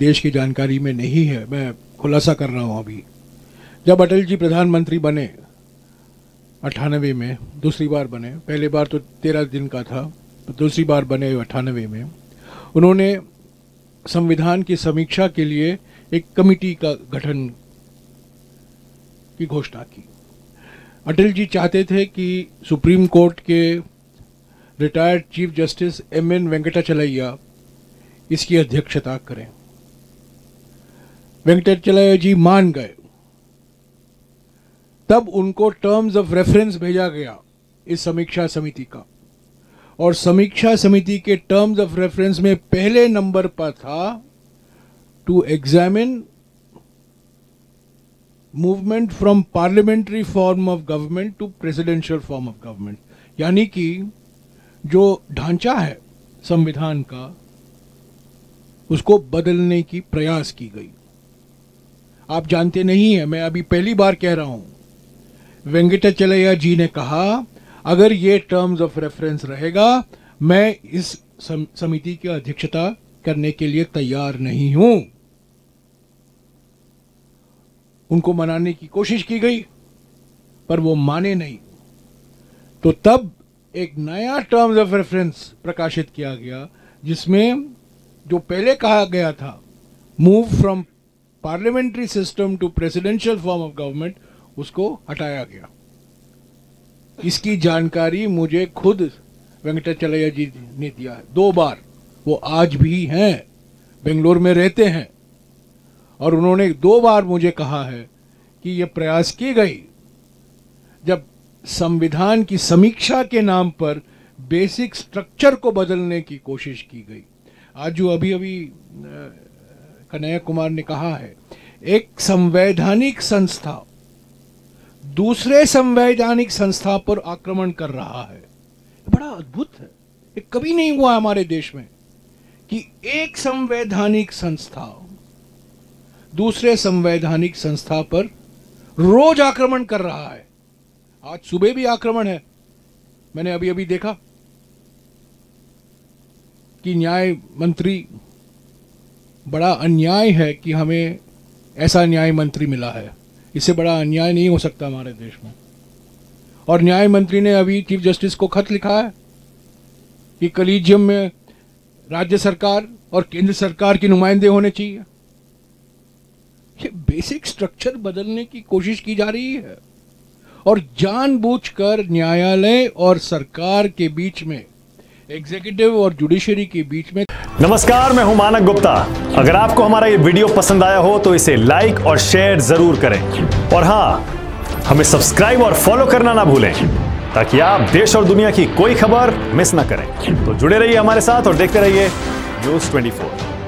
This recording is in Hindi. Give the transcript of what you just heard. देश की जानकारी में नहीं है, मैं खुलासा कर रहा हूँ। अभी जब अटल जी प्रधानमंत्री बने 98 में, दूसरी बार बने, पहले बार तो 13 दिन का था, तो दूसरी बार बने 98 में, उन्होंने संविधान की समीक्षा के लिए एक कमेटी का गठन की घोषणा की। अटल जी चाहते थे कि सुप्रीम कोर्ट के retired chief justice M N. Venkatachaliah इसकी अध्यक्षता करें। वेंकटचलैया जी मान गए। तब उनको टर्म्स ऑफ रेफरेंस भेजा गया इस समीक्षा समिति का, और समीक्षा समिति के टर्म्स ऑफ रेफरेंस में पहले नंबर पर था to examine movement from parliamentary form of government to presidential form of government, यानी कि जो ढांचा है संविधान का उसको बदलने की प्रयास की गई। आप जानते नहीं है, मैं अभी पहली बार कह रहा हूं, वेंकटचलैया जी ने कहा अगर ये टर्म्स ऑफ रेफरेंस रहेगा मैं इस समिति की अध्यक्षता करने के लिए तैयार नहीं हूं। उनको मनाने की कोशिश की गई पर वो माने नहीं, तो तब एक नया टर्म्स ऑफ रेफरेंस प्रकाशित किया गया जिसमें जो पहले कहा गया था move from parliamentary system to presidential form of government, उसको हटाया गया। इसकी जानकारी मुझे खुद वेंकटचलैया जी ने दिया है 2 बार। वो आज भी हैं, बेंगलोर में रहते हैं, और उन्होंने 2 बार मुझे कहा है कि ये प्रयास की गई। जब संविधान की समीक्षा के नाम पर बेसिक स्ट्रक्चर को बदलने की कोशिश की गई, आज जो अभी अभी कन्हैया कुमार ने कहा है, एक संवैधानिक संस्था दूसरे संवैधानिक संस्था पर आक्रमण कर रहा है, बड़ा अद्भुत है। ये कभी नहीं हुआ हमारे देश में कि एक संवैधानिक संस्था दूसरे संवैधानिक संस्था पर रोज आक्रमण कर रहा है। आज सुबह भी आक्रमण है, मैंने अभी अभी देखा कि न्याय मंत्री, बड़ा अन्याय है कि हमें ऐसा न्याय मंत्री मिला है, इससे बड़ा अन्याय नहीं हो सकता हमारे देश में। और न्याय मंत्री ने अभी चीफ जस्टिस को खत लिखा है कि कलीजियम में राज्य सरकार और केंद्र सरकार के नुमाइंदे होने चाहिए। ये बेसिक स्ट्रक्चर बदलने की कोशिश की जा रही है, और जानबूझकर न्यायालय और सरकार के बीच में, एग्जीक्यूटिव और जुडिशरी के बीच में। नमस्कार, मैं हूं मानक गुप्ता। अगर आपको हमारा ये वीडियो पसंद आया हो तो इसे लाइक और शेयर जरूर करें, और हाँ, हमें सब्सक्राइब और फॉलो करना ना भूलें ताकि आप देश और दुनिया की कोई खबर मिस ना करें। तो जुड़े रहिए हमारे साथ और देखते रहिए न्यूज 24।